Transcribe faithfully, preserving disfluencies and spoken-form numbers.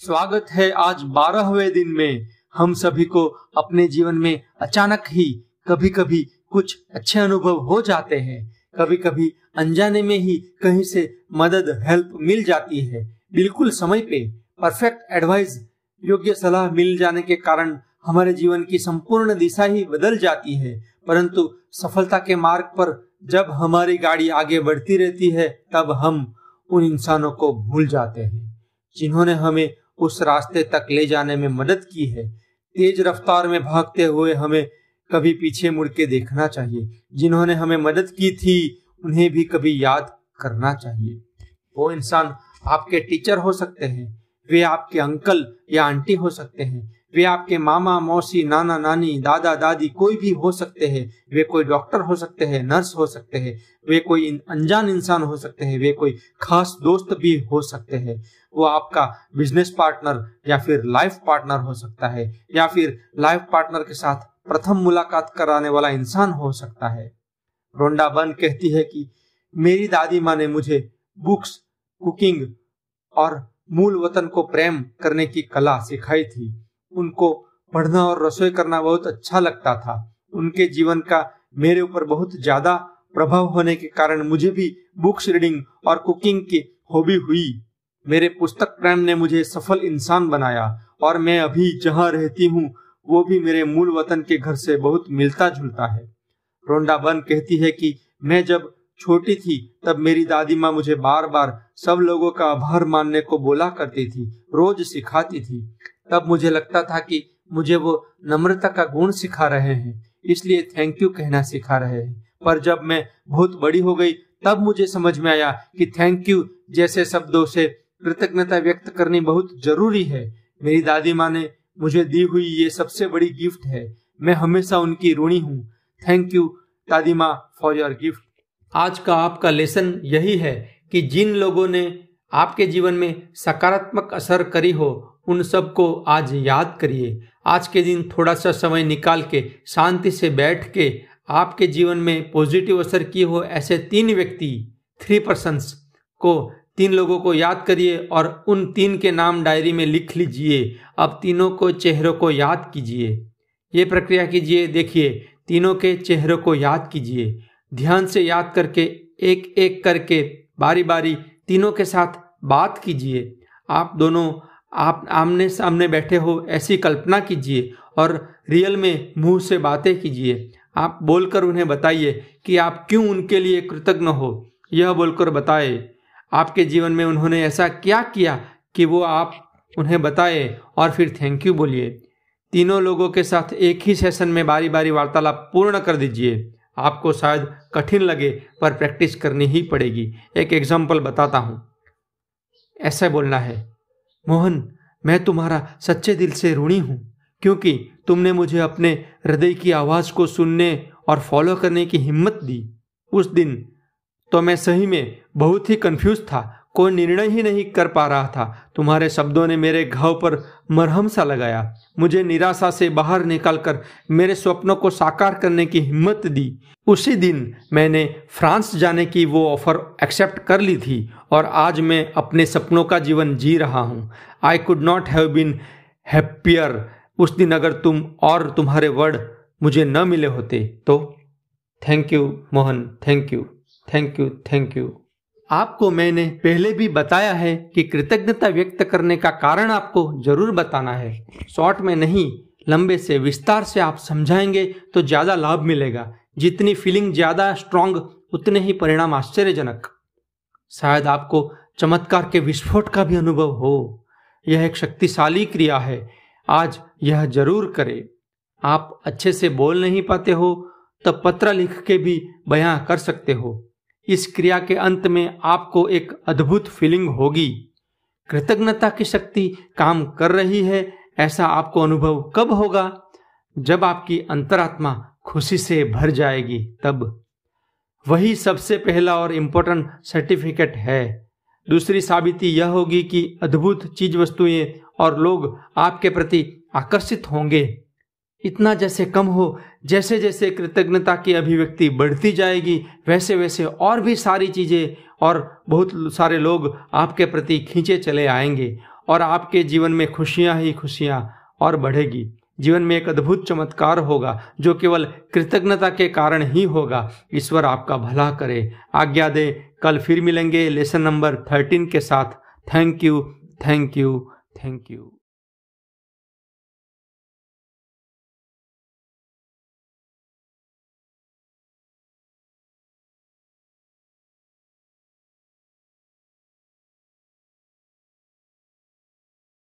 स्वागत है आज बारहवें दिन में। हम सभी को अपने जीवन में अचानक ही कभी कभी कुछ अच्छे अनुभव हो जाते हैं, कभी कभी अनजाने में ही कहीं से मदद हेल्प मिल जाती है। बिल्कुल समय पे परफेक्ट एडवाइस, योग्य सलाह मिल जाने के कारण हमारे जीवन की संपूर्ण दिशा ही बदल जाती है। परंतु सफलता के मार्ग पर जब हमारी गाड़ी आगे बढ़ती रहती है तब हम उन इंसानों को भूल जाते हैं जिन्होंने हमें उस रास्ते तक ले जाने में मदद की है। तेज रफ्तार में भागते हुए हमें कभी पीछे मुड़ के देखना चाहिए। जिन्होंने हमें मदद की थी उन्हें भी कभी याद करना चाहिए। वो इंसान आपके टीचर हो सकते हैं, वे आपके अंकल या आंटी हो सकते हैं, वे आपके मामा मौसी नाना नानी दादा दादी कोई भी हो सकते हैं। वे कोई डॉक्टर हो सकते हैं, नर्स हो सकते हैं, वे कोई अनजान इंसान हो सकते हैं, वे कोई खास दोस्त भी हो सकते हैं। वो आपका बिजनेस पार्टनर या फिर लाइफ पार्टनर हो सकता है, या फिर लाइफ पार्टनर के साथ प्रथम मुलाकात कराने वाला इंसान हो सकता है। रोंडा बर्न कहती है कि मेरी दादी माँ ने मुझे बुक्स, कुकिंग और मूल वतन को प्रेम करने की कला सिखाई थी। उनको पढ़ना और रसोई करना बहुत अच्छा लगता था। उनके जीवन का मेरे ऊपर बहुत ज्यादा प्रभाव होने के कारण मुझे भी बुक्स रीडिंग और कुकिंग की हॉबी हुई। मेरे पुस्तक प्रेम ने मुझे सफल इंसान बनाया और मैं अभी जहाँ रहती हूँ वो भी मेरे मूल वतन के घर से बहुत मिलता जुलता है। रोंडा बर्न कहती है कि मैं जब छोटी थी तब मेरी दादी माँ मुझे बार बार सब लोगों का आभार मानने को बोला करती थी, रोज सिखाती थी। तब मुझे लगता था कि मुझे वो नम्रता का गुण सिखा रहे हैं, इसलिए थैंक यू कहना सिखा रहे हैं। पर जब मैं बहुत बड़ी हो गई तब मुझे समझ में आया कि थैंक यू जैसे शब्दों से कृतज्ञता व्यक्त करनी बहुत जरूरी है। मेरी दादी माँ ने मुझे दी हुई ये सबसे बड़ी गिफ्ट है। मैं हमेशा उनकी ऋणी हूँ। थैंक यू दादी माँ फॉर योर गिफ्ट। आज का आपका लेसन यही है कि जिन लोगों ने आपके जीवन में सकारात्मक असर करी हो उन सबको आज याद करिए। आज के दिन थोड़ा सा समय निकाल के शांति से बैठ के आपके जीवन में पॉजिटिव असर किए हो ऐसे तीन व्यक्ति थ्री पर्सन्स को, तीन लोगों को याद करिए और उन तीन के नाम डायरी में लिख लीजिए। अब तीनों को चेहरों को याद कीजिए। ये प्रक्रिया कीजिए, देखिए तीनों के चेहरों को याद कीजिए, ध्यान से याद करके एक एक करके बारी बारी तीनों के साथ बात कीजिए। आप दोनों आप आमने सामने बैठे हो ऐसी कल्पना कीजिए और रियल में मुंह से बातें कीजिए। आप बोलकर उन्हें बताइए कि आप क्यों उनके लिए कृतज्ञ हो। यह बोलकर बताए आपके जीवन में उन्होंने ऐसा क्या किया कि वो आप उन्हें बताए, और फिर थैंक यू बोलिए। तीनों लोगों के साथ एक ही सेशन में बारी बारी वार्तालाप पूर्ण कर दीजिए। आपको शायद कठिन लगे पर प्रैक्टिस करनी ही पड़ेगी। एक एग्जाम्पल बताता हूँ। ऐसे बोलना है, मोहन मैं तुम्हारा सच्चे दिल से ऋणी हूँ क्योंकि तुमने मुझे अपने हृदय की आवाज़ को सुनने और फॉलो करने की हिम्मत दी। उस दिन तो मैं सही में बहुत ही कंफ्यूज था, कोई निर्णय ही नहीं कर पा रहा था। तुम्हारे शब्दों ने मेरे घाव पर मरहम सा लगाया, मुझे निराशा से बाहर निकालकर मेरे स्वप्नों को साकार करने की हिम्मत दी। उसी दिन मैंने फ्रांस जाने की वो ऑफर एक्सेप्ट कर ली थी और आज मैं अपने सपनों का जीवन जी रहा हूँ। I could not have been happier. उस दिन अगर तुम और तुम्हारे वर्ड मुझे न मिले होते तो। Thank you Mohan, thank you, thank you, thank you. आपको मैंने पहले भी बताया है कि कृतज्ञता व्यक्त करने का कारण आपको जरूर बताना है। शॉर्ट में नहीं, लंबे से विस्तार से आप समझाएंगे तो ज़्यादा लाभ मिलेगा। जितनी फीलिंग ज़्यादा स्ट्रांग उतने ही परिणाम आश्चर्यजनक। शायद आपको चमत्कार के विस्फोट का भी अनुभव हो। यह एक शक्तिशाली क्रिया है, आज यह जरूर करें। आप अच्छे से बोल नहीं पाते हो तब पत्र लिख के भी बयां कर सकते हो। इस क्रिया के अंत में आपको एक अद्भुत फीलिंग होगी। कृतज्ञता की शक्ति काम कर रही है। ऐसा आपको अनुभव कब होगा? जब आपकी अंतरात्मा खुशी से भर जाएगी तब। वही सबसे पहला और इम्पोर्टेंट सर्टिफिकेट है। दूसरी साबिती यह होगी कि अद्भुत चीज वस्तुएं और लोग आपके प्रति आकर्षित होंगे। इतना जैसे कम हो, जैसे जैसे कृतज्ञता की अभिव्यक्ति बढ़ती जाएगी वैसे वैसे और भी सारी चीज़ें और बहुत सारे लोग आपके प्रति खींचे चले आएंगे और आपके जीवन में खुशियाँ ही खुशियाँ और बढ़ेगी। जीवन में एक अद्भुत चमत्कार होगा जो केवल कृतज्ञता के कारण ही होगा। ईश्वर आपका भला करे, आज्ञा दे। कल फिर मिलेंगे लेसन नंबर थर्टीन के साथ। Thank you, thank you, thank you.